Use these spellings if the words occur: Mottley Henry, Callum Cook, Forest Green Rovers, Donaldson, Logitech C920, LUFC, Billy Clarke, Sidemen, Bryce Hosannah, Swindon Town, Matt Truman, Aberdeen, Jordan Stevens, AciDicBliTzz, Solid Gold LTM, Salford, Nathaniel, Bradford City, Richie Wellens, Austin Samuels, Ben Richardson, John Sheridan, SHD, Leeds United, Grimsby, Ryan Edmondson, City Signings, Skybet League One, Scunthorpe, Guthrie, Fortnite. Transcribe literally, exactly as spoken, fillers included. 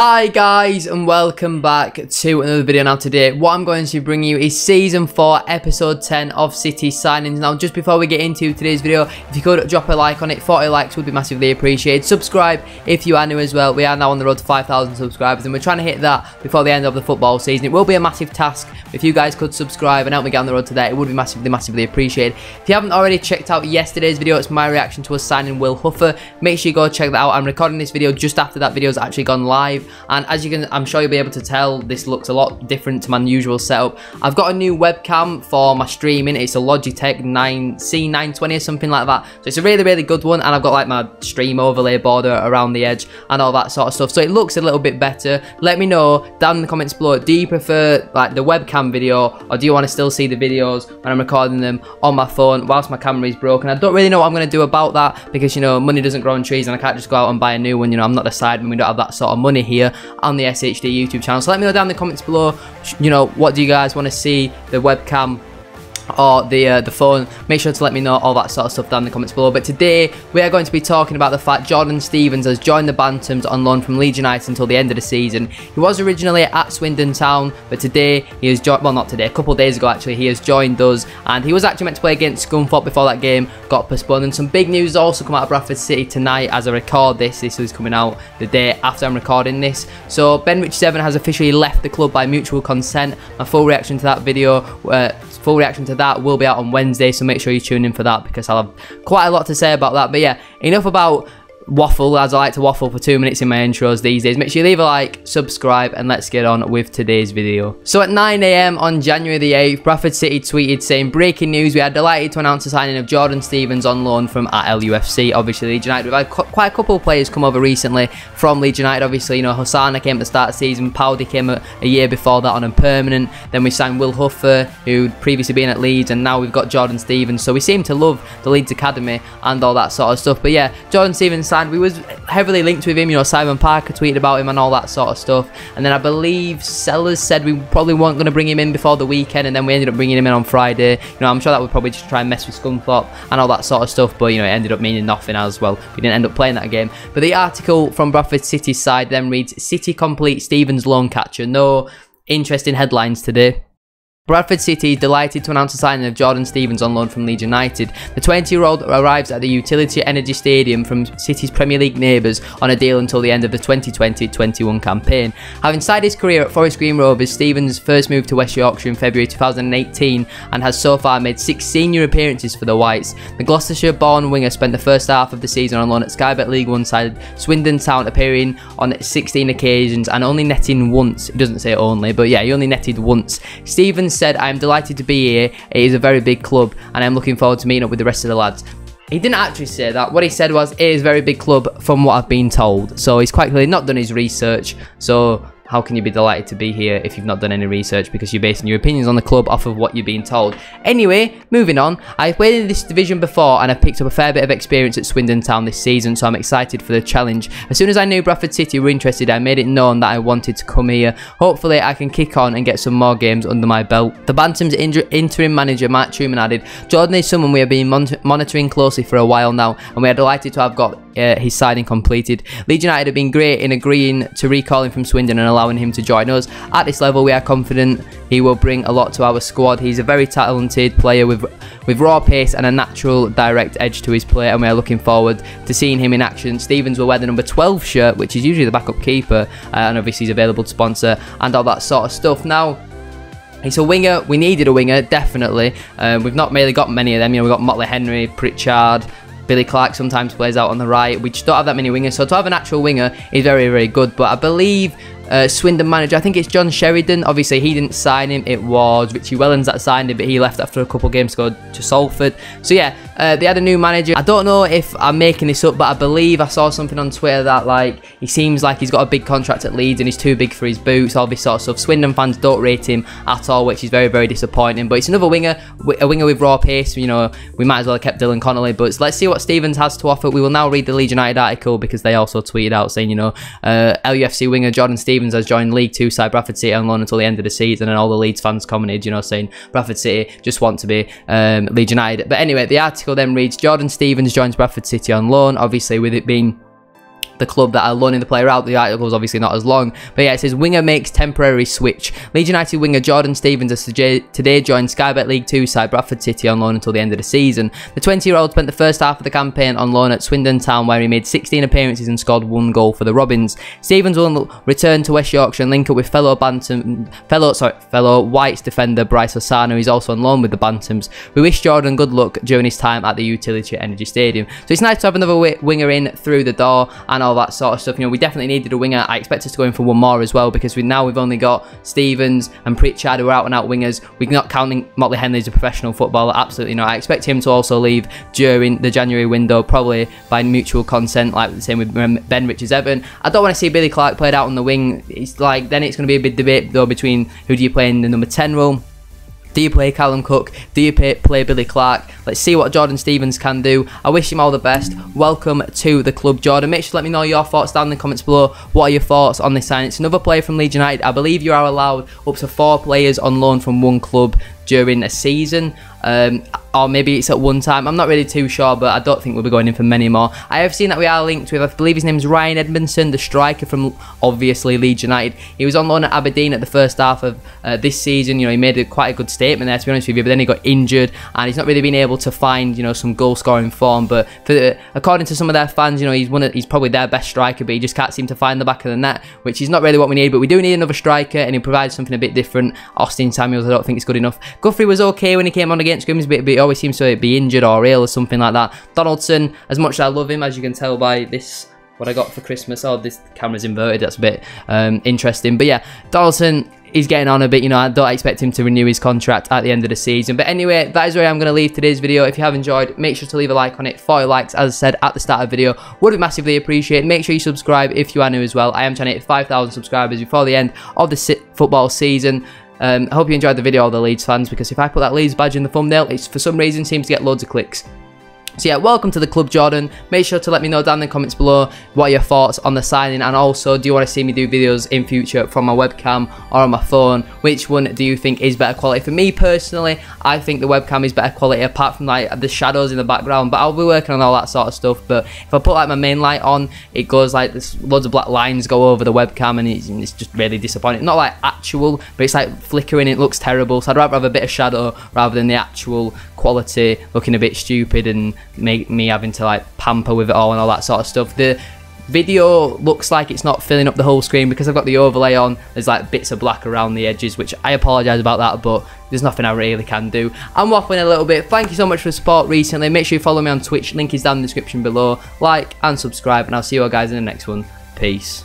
Hi guys, and welcome back to another video. Now today what I'm going to bring you is season four episode ten of City Signings. Now just before we get into today's video, if you could drop a like on it, forty likes would be massively appreciated. Subscribe if you are new as well. We are now on the road to five thousand subscribers and we're trying to hit that before the end of the football season. It will be a massive task. If you guys could subscribe and help me get on the road to that, it would be massively massively appreciated. If you haven't already checked out yesterday's video, it's my reaction to us signing Will Huffer. Make sure you go check that out. I'm recording this video just after that video's actually gone live, and as you can, I'm sure you'll be able to tell, this looks a lot different to my usual setup. I've got a new webcam for my streaming. It's a Logitech C nine twenty or something like that, so it's a really really good one, and I've got like my stream overlay border around the edge and all that sort of stuff, so it looks a little bit better. Let me know down in the comments below, do you prefer like the webcam video, or do you want to still see the videos when I'm recording them on my phone whilst my camera is broken? I don't really know what I'm going to do about that, because you know, money doesn't grow on trees and I can't just go out and buy a new one. You know, I'm not the sideman, we don't have that sort of money here on the S H D YouTube channel. So let me know down in the comments below, you know, what do you guys want to see, the webcam or the uh, the phone? Make sure to let me know all that sort of stuff down in the comments below. But today we are going to be talking about the fact Jordan Stevens has joined the Bantams on loan from Leeds United until the end of the season. He was originally at Swindon Town, but today he has joined, well not today, a couple of days ago actually, he has joined us, and he was actually meant to play against Scunthorpe before that game got postponed. And some big news also come out of Bradford City tonight as I record this. This is coming out the day after I'm recording this. So Ben Richardson has officially left the club by mutual consent. My full reaction to that video, uh, full reaction to that will be out on Wednesday, so make sure you tune in for that, because I'll have quite a lot to say about that. But yeah, enough about waffle, as I like to waffle for two minutes in my intros these days. Make sure you leave a like, subscribe, and let's get on with today's video. So at nine a m on January the eighth, Bradford City tweeted saying, "Breaking news, we are delighted to announce the signing of Jordan Stevens on loan from at L U F C." Obviously Leeds United, we've had quite a couple of players come over recently from Leeds United. Obviously, you know, Hosannah came at the start of the season, Powdy came a, a year before that on a permanent, then we signed Will Huffer, who'd previously been at Leeds, and now we've got Jordan Stevens. So we seem to love the Leeds Academy and all that sort of stuff. But yeah, Jordan Stevens, we was heavily linked with him, you know, Simon Parker tweeted about him and all that sort of stuff, and then I believe Sellers said we probably weren't going to bring him in before the weekend, and then we ended up bringing him in on Friday. You know, I'm sure that would probably just try and mess with Scunthorpe and all that sort of stuff, but you know, it ended up meaning nothing as well. We didn't end up playing that game. But the article from Bradford City's side then reads, "City complete Stevens loan catcher." No interesting headlines today. Bradford City is delighted to announce the signing of Jordan Stevens on loan from Leeds United. The twenty-year-old arrives at the Utility Energy Stadium from City's Premier League neighbours on a deal until the end of the twenty twenty twenty-one campaign. Having started his career at Forest Green Rovers, Stevens first moved to West Yorkshire in February two thousand eighteen and has so far made six senior appearances for the Whites. The Gloucestershire-born winger spent the first half of the season on loan at Skybet League One side Swindon Town, appearing on sixteen occasions and only netting once. It doesn't say only, but yeah, he only netted once. Stevens said, "I am delighted to be here. It is a very big club and I'm looking forward to meeting up with the rest of the lads." He didn't actually say that. What he said was, "It is a very big club from what I've been told." So he's quite clearly not done his research. So how can you be delighted to be here if you've not done any research, because you're basing your opinions on the club off of what you're being told? Anyway, moving on. "I've played in this division before and I've picked up a fair bit of experience at Swindon Town this season, so I'm excited for the challenge. As soon as I knew Bradford City were interested, I made it known that I wanted to come here. Hopefully I can kick on and get some more games under my belt." The Bantams interim manager Matt Truman added, "Jordan is someone we have been mon monitoring closely for a while now, and we are delighted to have got uh, his signing completed. Leeds United have been great in agreeing to recall him from Swindon and allowing him to join us. At this level, we are confident he will bring a lot to our squad. He's a very talented player with with raw pace and a natural direct edge to his play, and we are looking forward to seeing him in action." Stevens will wear the number twelve shirt, which is usually the backup keeper, uh, and obviously he's available to sponsor and all that sort of stuff. Now, he's a winger. We needed a winger, definitely. Uh, we've not really got many of them. You know, we've got Mottley Henry, Pritchard, Billy Clarke sometimes plays out on the right. We just don't have that many wingers, so to have an actual winger is very, very good. But I believe uh, Swindon manager, I think it's John Sheridan, obviously he didn't sign him, it was Richie Wellens that signed him, but he left after a couple of games to go to Salford. So yeah, uh, they had a new manager. I don't know if I'm making this up, but I believe I saw something on Twitter that like, he seems like he's got a big contract at Leeds and he's too big for his boots, all this sort of stuff. Swindon fans don't rate him at all, which is very, very disappointing. But it's another winger, a winger with raw pace, you know, we might as well have kept Dylan Connolly. But let's see what Stevens has to offer. We will now read the Leeds United article, because they also tweeted out saying, you know, uh, L U F C winger Jordan Stevens has joined League Two side Bradford City on loan until the end of the season, and all the Leeds fans commented, you know, saying Bradford City just want to be um, Leeds United. But anyway, the article then reads, "Jordan Stevens joins Bradford City on loan." Obviously, with it being the club that are loaning the player out. The article was obviously not as long, but yeah, it says winger makes temporary switch. Leeds United winger Jordan Stevens has today joined Skybet League Two side Bradford City on loan until the end of the season. The twenty year old spent the first half of the campaign on loan at Swindon Town, where he made sixteen appearances and scored one goal for the Robins. Stevens will return to West Yorkshire and link up with fellow Bantam, fellow sorry, fellow Whites defender Bryce Hosannah, who is also on loan with the Bantams. We wish Jordan good luck during his time at the Utility Energy Stadium. So it's nice to have another winger in through the door and all that sort of stuff. You know, we definitely needed a winger. I expect us to go in for one more as well, because we now we've only got Stevens and Pritchard, who are out and out wingers. We're not counting Mottley Henry as a professional footballer. Absolutely not. I expect him to also leave during the January window, probably by mutual consent, like the same with Ben Richardson. I don't want to see Billy Clarke played out on the wing. It's like then it's going to be a big debate though between who do you play in the number ten role. Do you play Callum Cook? Do you pay, play Billy Clarke? Let's see what Jordan Stevens can do. I wish him all the best. Welcome to the club, Jordan. Make sure to let me know your thoughts down in the comments below. What are your thoughts on this sign? It's another player from Leeds United. I believe you are allowed up to four players on loan from one club during a season, um, or maybe it's at one time. I'm not really too sure, but I don't think we'll be going in for many more. I have seen that we are linked with, I believe his name's Ryan Edmondson, the striker from obviously Leeds United. He was on loan at Aberdeen at the first half of uh, this season. You know, he made a, quite a good statement there, to be honest with you, but then he got injured and he's not really been able to find, you know, some goal scoring form. But for the, according to some of their fans, you know, he's one of, he's probably their best striker, but he just can't seem to find the back of the net, which is not really what we need. But we do need another striker, and he provides something a bit different. Austin Samuels, I don't think it's good enough. Guthrie was okay when he came on against Grimsby, but he always seems to be injured or ill or something like that. Donaldson, as much as I love him, as you can tell by this, what I got for Christmas. Oh, this camera's inverted, that's a bit um, interesting. But yeah, Donaldson, he's getting on a bit, you know, I don't expect him to renew his contract at the end of the season. But anyway, that is where I'm going to leave today's video. If you have enjoyed, make sure to leave a like on it. forty likes, as I said at the start of the video, would be massively appreciated. Make sure you subscribe if you are new as well. I am trying to hit five thousand subscribers before the end of the football season. Um, I hope you enjoyed the video, all the Leeds fans, because if I put that Leeds badge in the thumbnail, it's for some reason seems to get loads of clicks. So yeah, welcome to the club, Jordan. Make sure to let me know down in the comments below what are your thoughts on the signing, and also, do you want to see me do videos in future from my webcam or on my phone? Which one do you think is better quality? For me personally, I think the webcam is better quality, apart from like the shadows in the background, but I'll be working on all that sort of stuff. But if I put like my main light on, it goes like this, loads of black lines go over the webcam, and it's, it's just really disappointing. Not like actual, but it's like flickering, it looks terrible. So I'd rather have a bit of shadow rather than the actual quality looking a bit stupid and make me having to like pamper with it all and all that sort of stuff. The video looks like it's not filling up the whole screen because I've got the overlay on. There's like bits of black around the edges, which I apologize about that, but there's nothing I really can do. I'm waffling a little bit. Thank you so much for the support recently. Make sure you follow me on Twitch. Link is down in the description below. Like and subscribe, and I'll see you all guys in the next one. Peace.